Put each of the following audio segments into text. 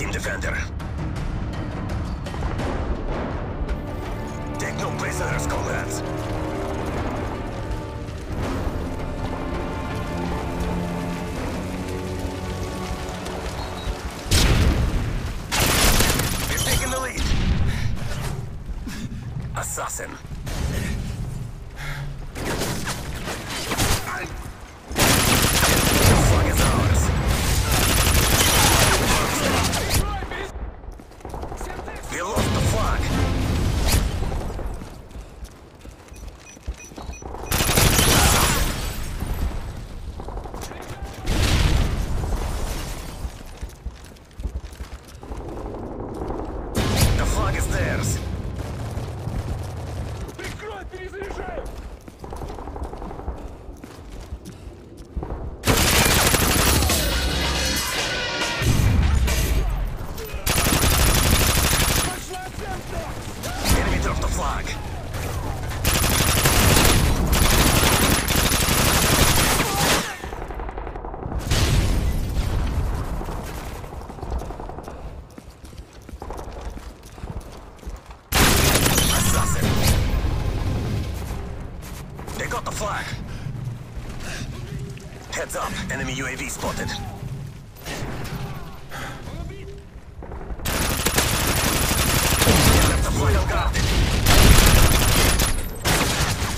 Team Defender. Take no prisoners, comrades. We've taken the lead. Assassin. Heads up, enemy UAV spotted. Heads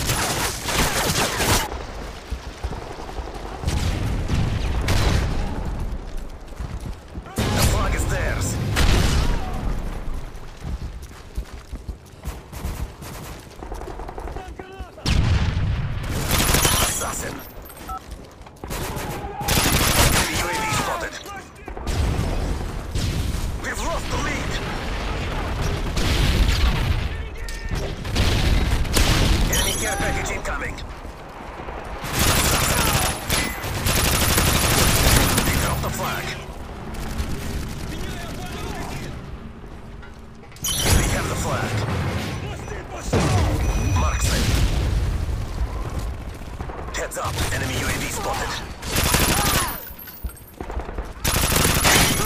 up, enemy UAV spotted.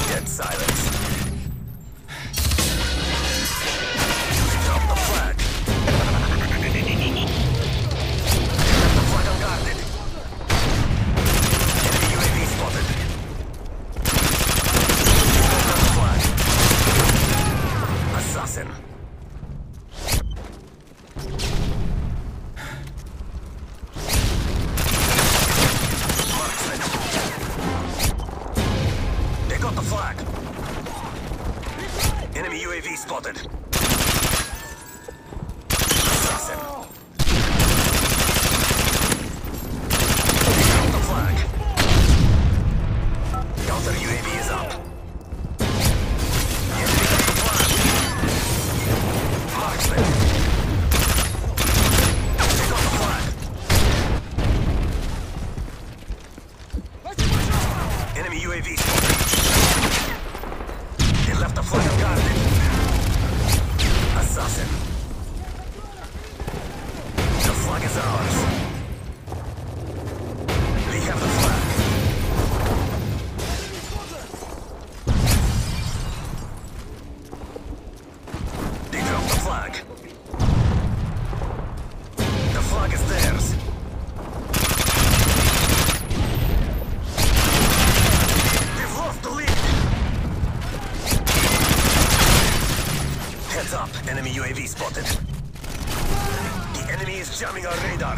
Dead silence. Jamming our radar.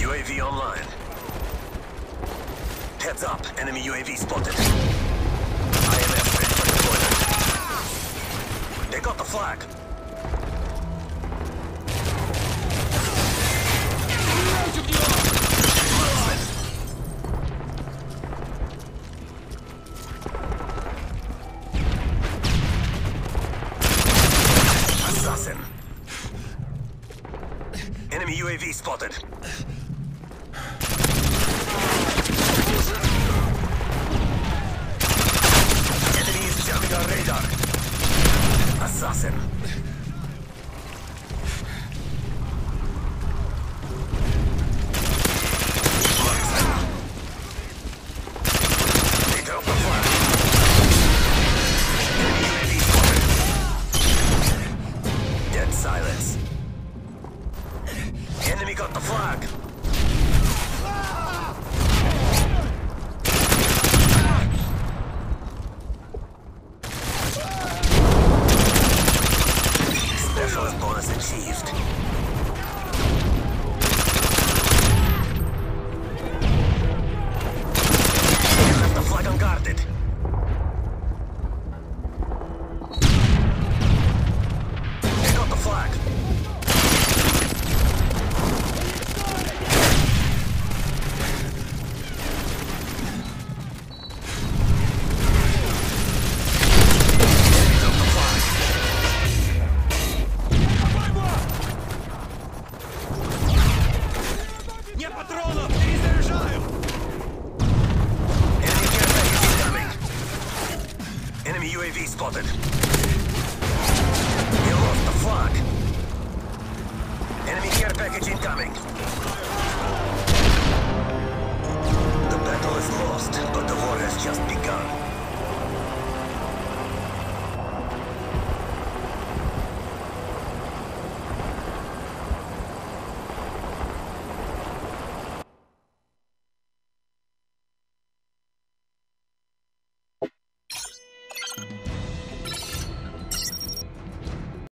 UAV online. Heads up, enemy UAV spotted. IMF ready for deployment. They got the flag. Assassin. Enemy UAV spotted. Enemy is jamming our radar. Assassin. Silence. Enemy got the flag. Specialist bonus achieved. You left the flag unguarded.